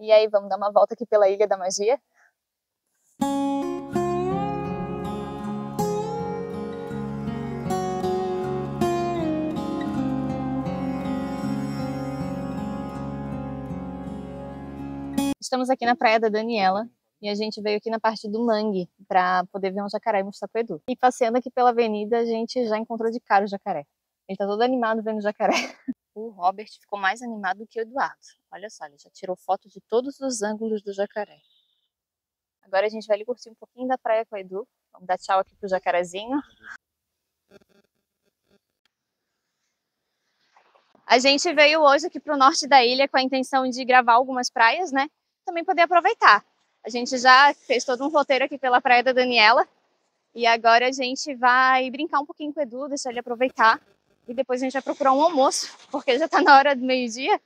E aí vamos dar uma volta aqui pela Ilha da Magia. Estamos aqui na Praia da Daniela e a gente veio aqui na parte do Mangue para poder ver um jacaré e mostrar pro Edu. E passeando aqui pela avenida, a gente já encontrou de cara o jacaré. Ele tá todo animado vendo o jacaré. O Robert ficou mais animado que o Eduardo. Olha só, ele já tirou foto de todos os ângulos do jacaré. Agora a gente vai ali curtir um pouquinho da praia com o Edu. Vamos dar tchau aqui pro jacarezinho. A gente veio hoje aqui pro norte da ilha com a intenção de gravar algumas praias, né? Também poder aproveitar. A gente já fez todo um roteiro aqui pela Praia da Daniela e agora a gente vai brincar um pouquinho com o Edu, deixar ele aproveitar e depois a gente vai procurar um almoço, porque já tá na hora do meio-dia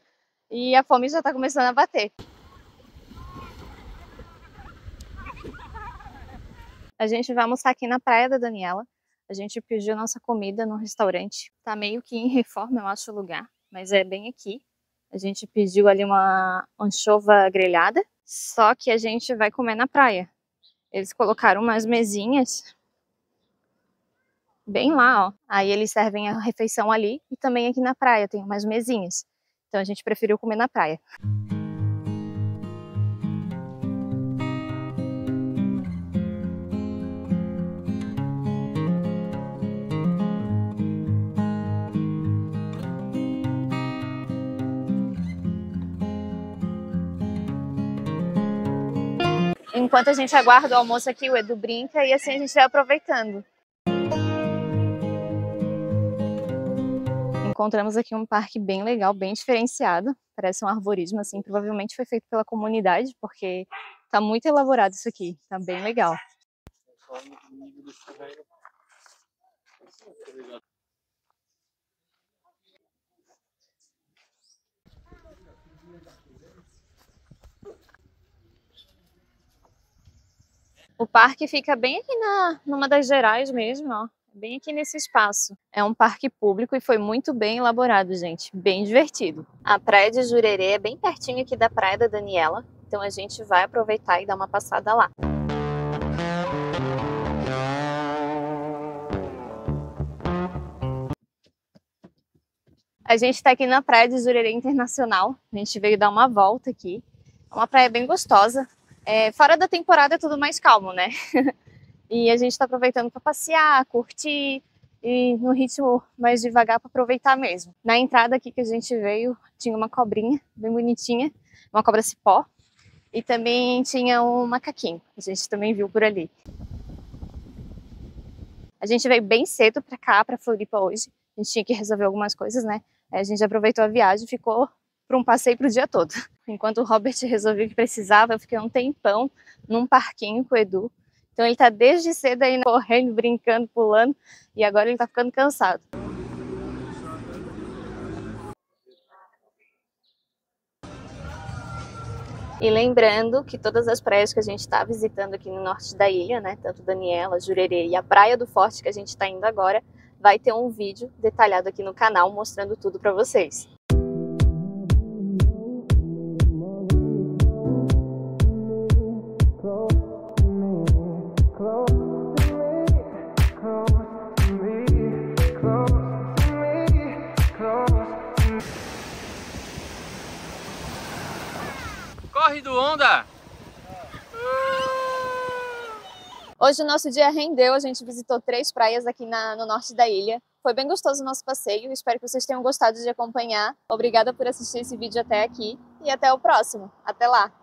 e a fome já tá começando a bater. A gente vai almoçar aqui na Praia da Daniela. A gente pediu nossa comida num restaurante. Tá meio que em reforma, eu acho, o lugar, mas é bem aqui. A gente pediu ali uma anchova grelhada, só que a gente vai comer na praia. Eles colocaram umas mesinhas bem lá, ó. Aí eles servem a refeição ali e também aqui na praia tem umas mesinhas. Então a gente preferiu comer na praia. Enquanto a gente aguarda o almoço aqui, o Edu brinca e assim a gente vai aproveitando. Encontramos aqui um parque bem legal, bem diferenciado. Parece um arborismo, assim, provavelmente foi feito pela comunidade, porque tá muito elaborado isso aqui, tá bem legal. O parque fica bem aqui numa das gerais mesmo, ó, bem aqui nesse espaço. É um parque público e foi muito bem elaborado, gente, bem divertido. A Praia de Jurerê é bem pertinho aqui da Praia da Daniela, então a gente vai aproveitar e dar uma passada lá. A gente tá aqui na Praia de Jurerê Internacional, a gente veio dar uma volta aqui. É uma praia bem gostosa. É, fora da temporada é tudo mais calmo, né? E a gente está aproveitando para passear, curtir e no ritmo mais devagar para aproveitar mesmo. Na entrada aqui que a gente veio tinha uma cobrinha bem bonitinha, uma cobra cipó, e também tinha um macaquinho, a gente também viu por ali. A gente veio bem cedo para cá, para Floripa hoje, a gente tinha que resolver algumas coisas, né? A gente aproveitou a viagem e ficou para um passeio para o dia todo. Enquanto o Robert resolveu que precisava, eu fiquei um tempão num parquinho com o Edu. Então ele tá desde cedo aí correndo, brincando, pulando, e agora ele tá ficando cansado. E lembrando que todas as praias que a gente tá visitando aqui no norte da ilha, né, tanto Daniela, Jurerê e a Praia do Forte que a gente tá indo agora, vai ter um vídeo detalhado aqui no canal mostrando tudo pra vocês. Corre do Onda! Hoje o nosso dia rendeu, a gente visitou 3 praias aqui no norte da ilha. Foi bem gostoso o nosso passeio, espero que vocês tenham gostado de acompanhar. Obrigada por assistir esse vídeo até aqui e até o próximo. Até lá!